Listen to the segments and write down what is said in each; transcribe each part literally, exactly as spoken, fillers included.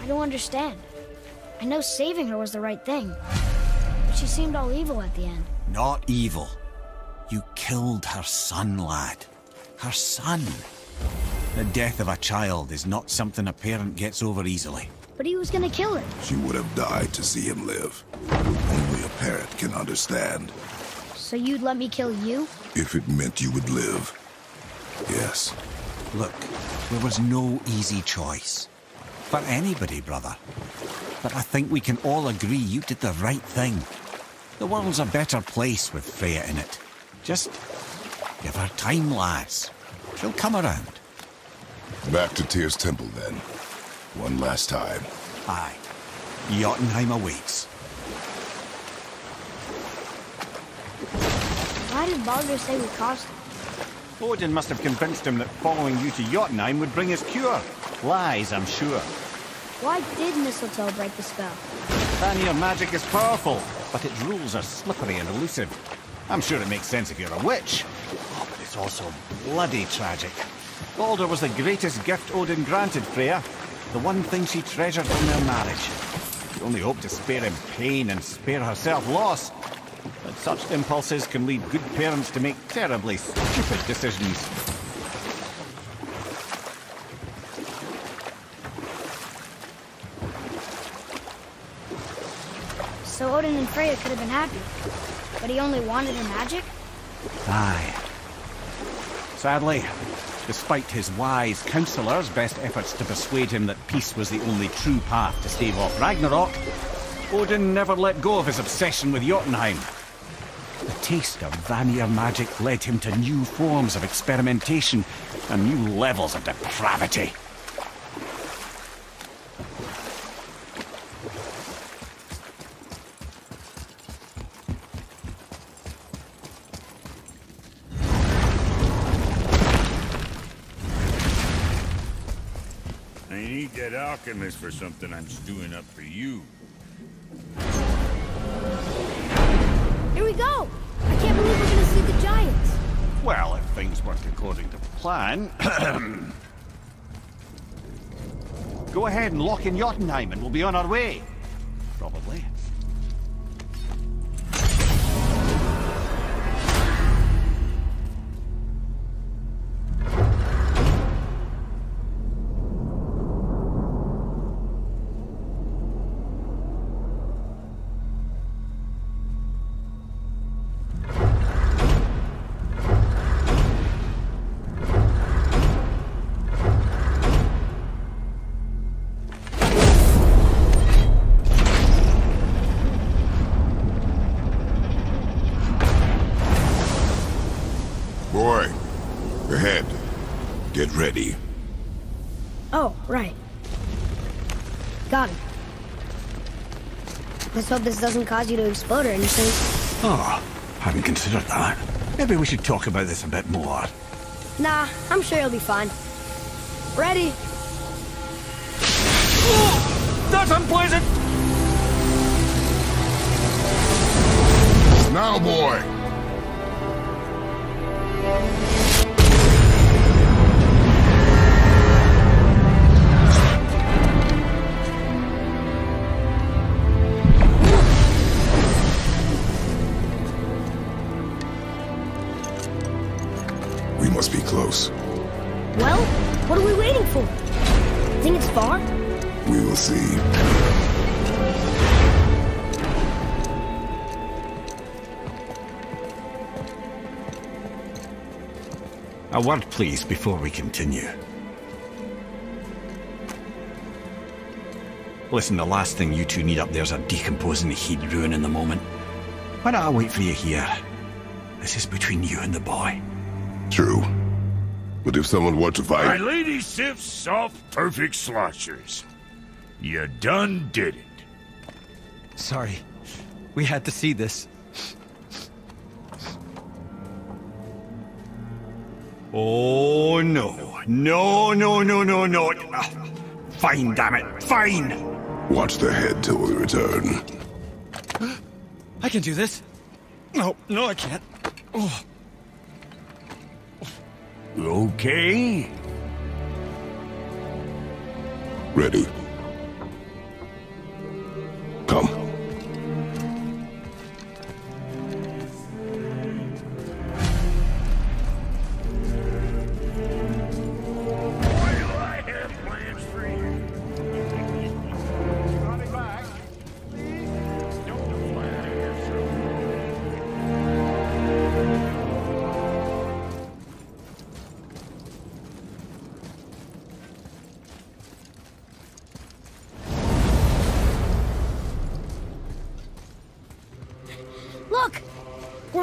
I don't understand. I know saving her was the right thing, but she seemed all evil at the end. Not evil. You killed her son, lad. Her son. The death of a child is not something a parent gets over easily. But he was gonna kill her. She would have died to see him live. Only a parent can understand. So you'd let me kill you? If it meant you would live. Yes. Look, there was no easy choice. For anybody, brother. But I think we can all agree you did the right thing. The world's a better place with Freya in it. Just give her time, lass. She'll come around. Back to Tyr's temple, then. One last time. Aye. Jotunheim awaits. Why did Baldur say we cost him? Odin must have convinced him that following you to Jotunheim would bring his cure. Lies, I'm sure. Why did Mistletoe break the spell? Vanir magic is powerful, but its rules are slippery and elusive. I'm sure it makes sense if you're a witch. Oh, but it's also bloody tragic. Baldur was the greatest gift Odin granted Freya. The one thing she treasured from their marriage. She only hoped to spare him pain and spare herself loss. But such impulses can lead good parents to make terribly stupid decisions. So Odin and Freya could have been happy, but he only wanted her magic? Aye. Sadly, despite his wise counselors' best efforts to persuade him that peace was the only true path to stave off Ragnarok, Odin never let go of his obsession with Jotunheim. The taste of Vanir magic led him to new forms of experimentation and new levels of depravity. I need that alchemist for something I'm stewing up for you. Here we go! I can't believe we're gonna see the giants! Well, if things work according to plan... Go ahead and lock in Jotunheim and we'll be on our way. Probably. Get ready. Oh, right. Got it. Let's hope this doesn't cause you to explode or anything. Oh, hadn't considered that. Maybe we should talk about this a bit more. Nah, I'm sure you'll be fine. Ready? Oh, that's unpleasant! Now, boy! Must be close. Well, what are we waiting for? Think it's far? We will see. A word, please, before we continue. Listen, the last thing you two need up there is a decomposing heat ruin in the moment. Why don't I wait for you here? This is between you and the boy. True. But if someone were to fight... My lady sips soft, perfect sloshers. You done did it. Sorry. We had to see this. Oh, no. No, no, no, no, no. Ah, fine, damn it. Fine! Watch the head till we return. I can do this. No, no, I can't. Oh. Okay. Ready.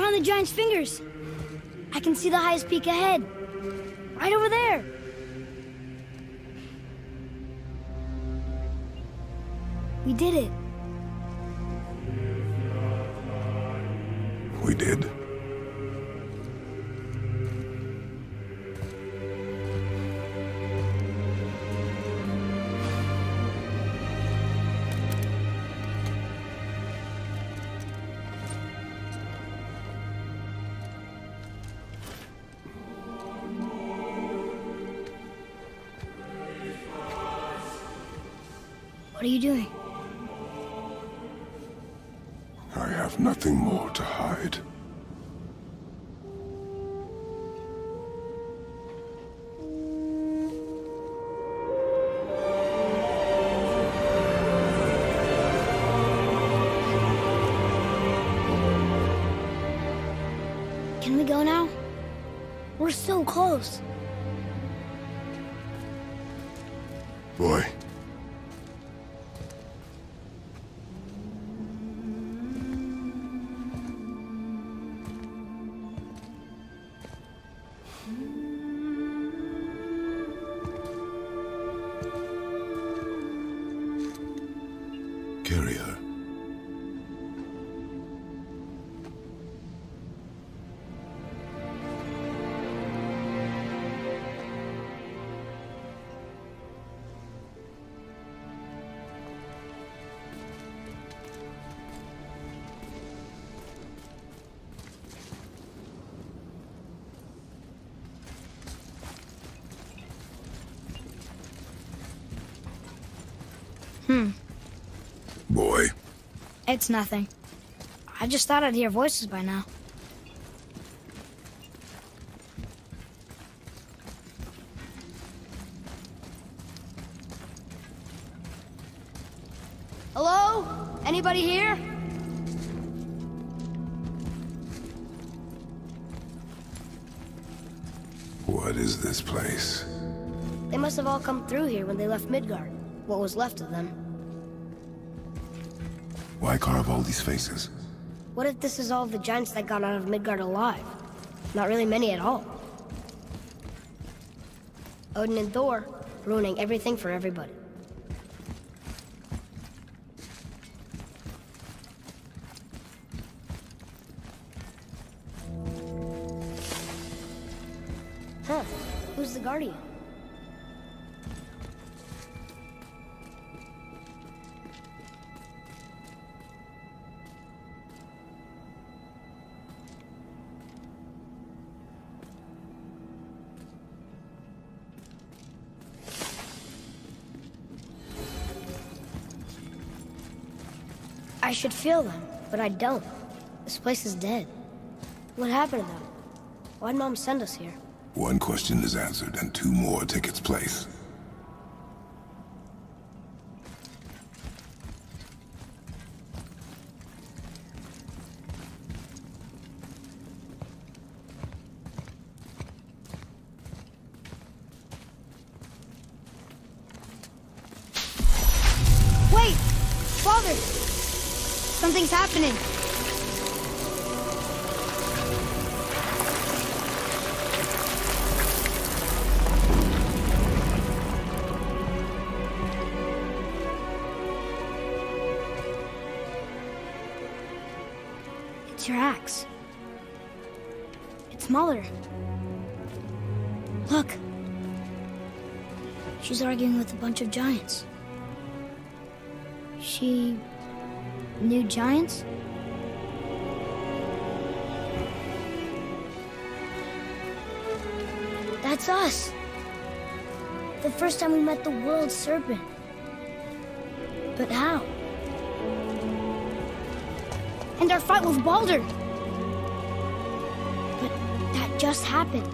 on the giant's fingers. I can see the highest peak ahead. Right over there. We did it. We did. What are you doing? I have nothing more to hide. Can we go now? We're so close. Boy. It's nothing. I just thought I'd hear voices by now. Hello? Anybody here? What is this place? They must have all come through here when they left Midgard. What was left of them. Why carve all these faces? What if this is all the giants that got out of Midgard alive? Not really many at all. Odin and Thor, ruining everything for everybody. Huh, who's the guardian? I should feel them, but I don't. This place is dead. What happened to them? Why'd Mom send us here? One question is answered, and two more take its place. Wait! Father! Something's happening. It's your axe. It's smaller. Look. She's arguing with a bunch of giants. She... New giants? That's us! The first time we met the World Serpent. But how? And our fight with Baldur! But that just happened.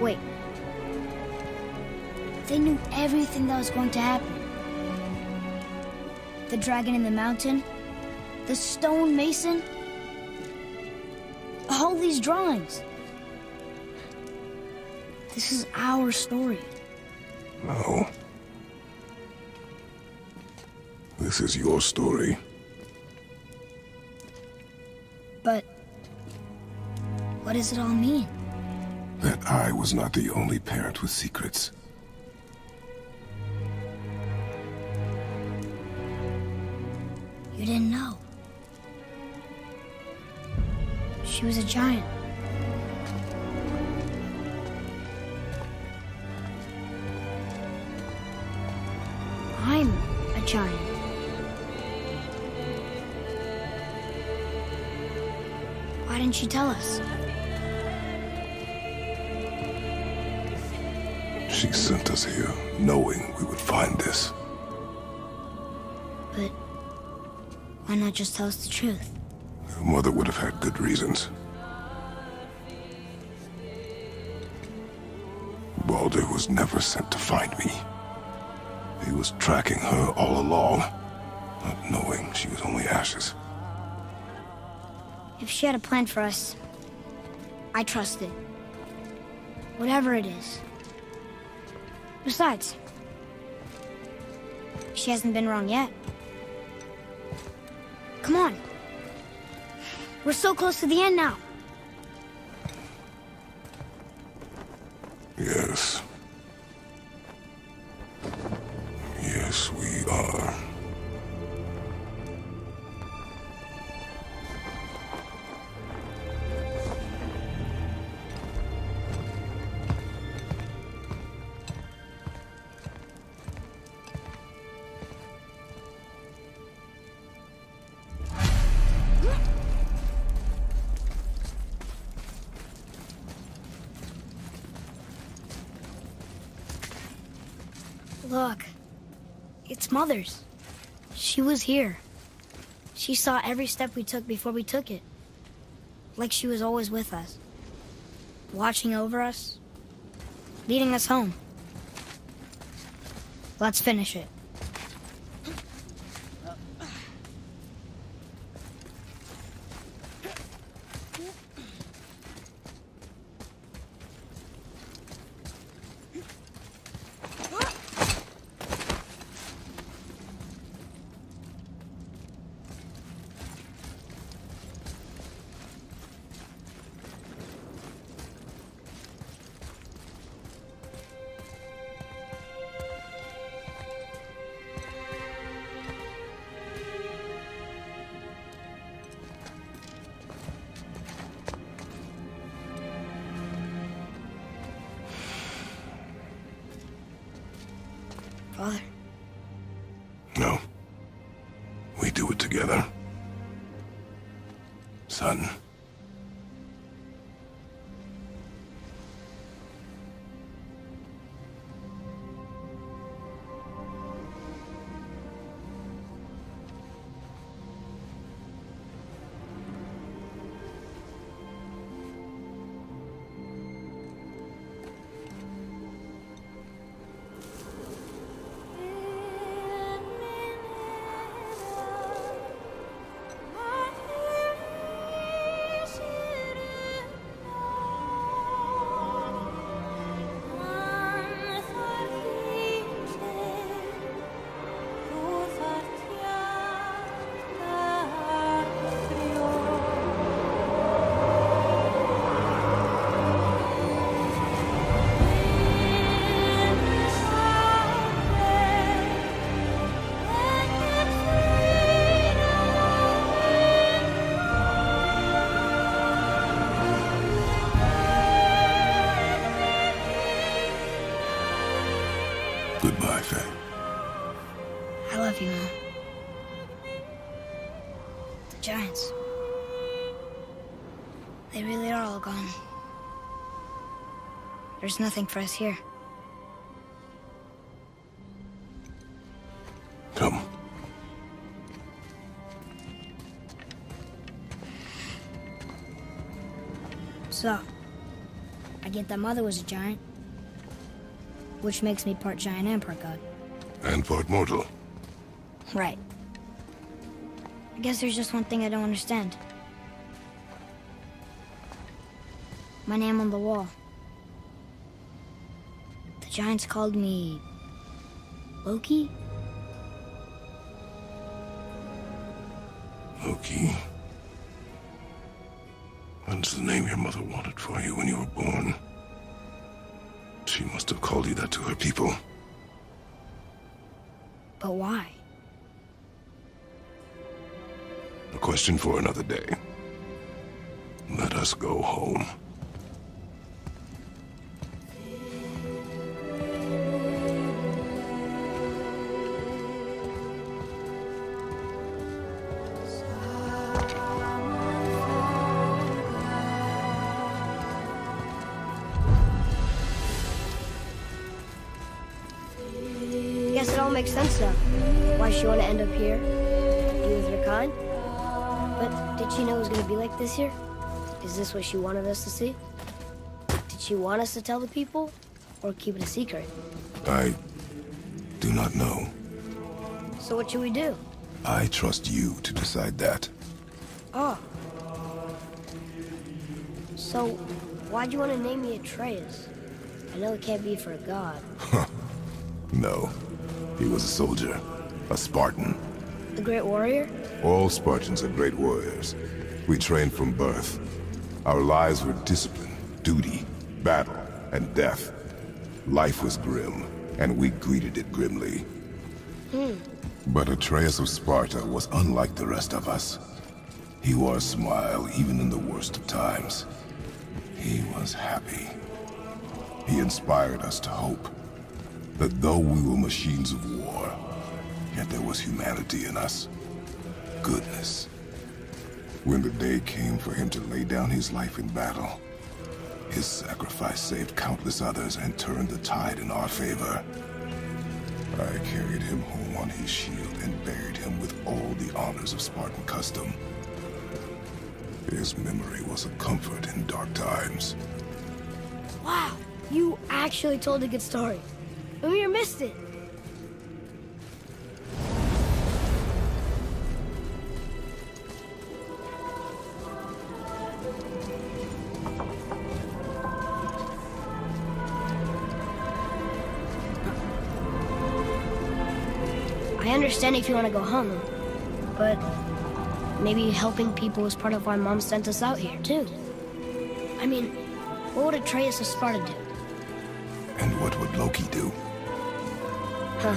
Wait. They knew everything that was going to happen. The dragon in the mountain, the stone mason, all these drawings. This is our story. No. This is your story. But What does it all mean? That I was not the only parent with secrets. You didn't know. She was a giant. I'm a giant. Why didn't she tell us? She sent us here, knowing we would find this. But why not just tell us the truth? Your mother would have had good reasons. Baldur was never sent to find me. He was tracking her all along, not knowing she was only ashes. If she had a plan for us, I trust it. Whatever it is. Besides, she hasn't been wrong yet. Come on. We're so close to the end now. Yes. Yes, we are. Look, it's Mother's. She was here. She saw every step we took before we took it. Like she was always with us. Watching over us. Leading us home. Let's finish it. Father? No. We do it together. Son. Goodbye, Faye. I love you, Mom. The giants. They really are all gone. There's nothing for us here. Come. So, I get that Mother was a giant. Which makes me part giant and part god. And part mortal. Right. I guess there's just one thing I don't understand. My name on the wall. The giants called me... Loki? Loki? That's the name your mother wanted for you when you were born. She must have called you that to her people. But why? A question for another day. Let us go home. Guess it all makes sense now. Why she want to end up here? Be with her kind? But did she know it was going to be like this here? Is this what she wanted us to see? Did she want us to tell the people, or keep it a secret? I do not know. So what should we do? I trust you to decide that. Oh. So, why'd you want to name me Atreus? I know it can't be for a god. No. He was a soldier. A Spartan. A great warrior? All Spartans are great warriors. We trained from birth. Our lives were discipline, duty, battle, and death. Life was grim, and we greeted it grimly. Hmm. But Atreus of Sparta was unlike the rest of us. He wore a smile even in the worst of times. He was happy. He inspired us to hope that though we were machines of war, yet there was humanity in us. Goodness. When the day came for him to lay down his life in battle, his sacrifice saved countless others and turned the tide in our favor. I carried him home on his shield and buried him with all the honors of Spartan custom. His memory was a comfort in dark times. Wow, you actually told a good story. Mimir missed it. I understand if you want to go home, but maybe helping people is part of why Mom sent us out here, too. I mean, what would Atreus of Sparta do? And what would Loki do? Huh.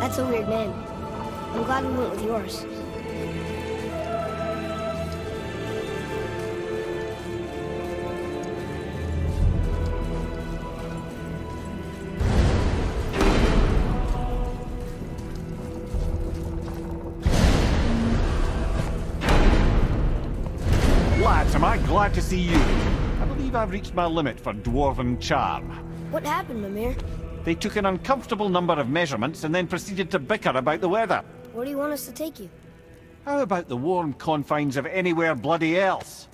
That's a weird name. I'm glad we went with yours. Glad to see you. I believe I've reached my limit for Dwarven charm. What happened, Mimir? They took an uncomfortable number of measurements and then proceeded to bicker about the weather. Where do you want us to take you? How about the warm confines of anywhere bloody else?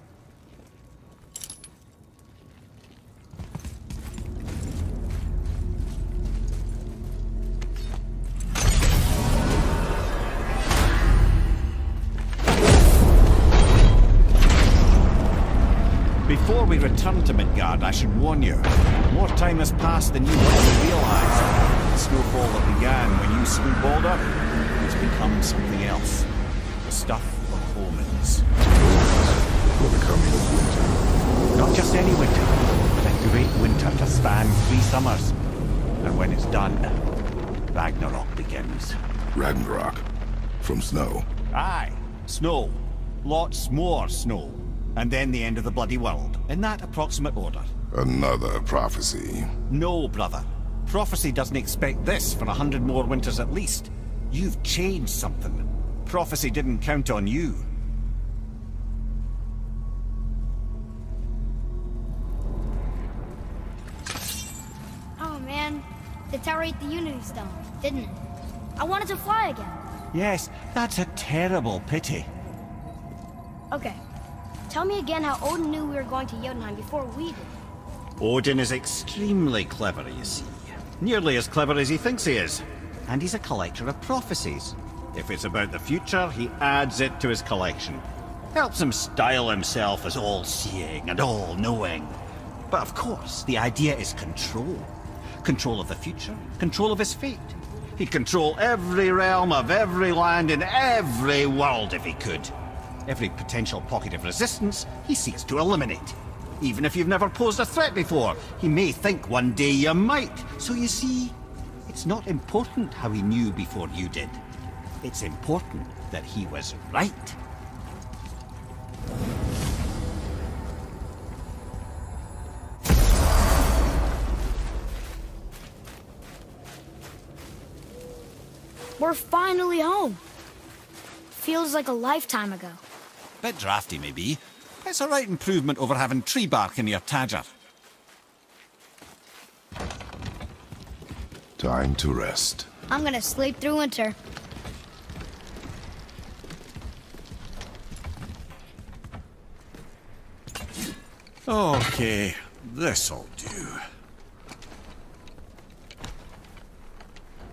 Before we return to Midgard, I should warn you, more time has passed than you likely realized. The snowfall that began when you slew Baldur has become something else. The stuff of omens. For the coming of winter. Not just any winter, but a great winter to span three summers. And when it's done, Ragnarok begins. Ragnarok? From snow? Aye, snow. Lots more snow. And then the end of the bloody world, in that approximate order. Another prophecy. No, brother. Prophecy doesn't expect this for a hundred more winters at least. You've changed something. Prophecy didn't count on you. Oh man, the tower ate the Unity Stone, didn't it? I wanted to fly again. Yes, that's a terrible pity. Okay. Tell me again how Odin knew we were going to Jotunheim before we did. Odin is extremely clever, you see. Nearly as clever as he thinks he is. And he's a collector of prophecies. If it's about the future, he adds it to his collection. Helps him style himself as all-seeing and all-knowing. But of course, the idea is control. Control of the future, control of his fate. He'd control every realm of every land in every world if he could. Every potential pocket of resistance he seeks to eliminate. Even if you've never posed a threat before, he may think one day you might. So you see, it's not important how he knew before you did. It's important that he was right. We're finally home. Feels like a lifetime ago. Bit drafty, maybe. It's a right improvement over having tree bark in your tadger. Time to rest. I'm gonna sleep through winter. Okay, this'll do.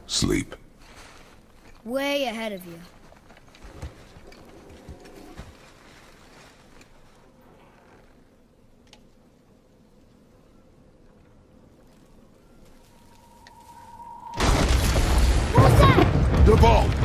Sleep. Way ahead of you. What's that? The ball!